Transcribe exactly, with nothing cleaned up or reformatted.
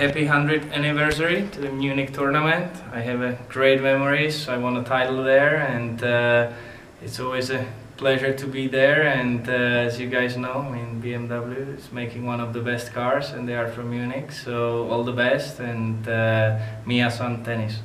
happy hundredth anniversary to the Munich tournament. I have a great memories. I won a title there, and uh, it's always a pleasure to be there. And uh, as you guys know, I mean, B M W is making one of the best cars, and they are from Munich. So all the best, and uh, Mia san Tennis.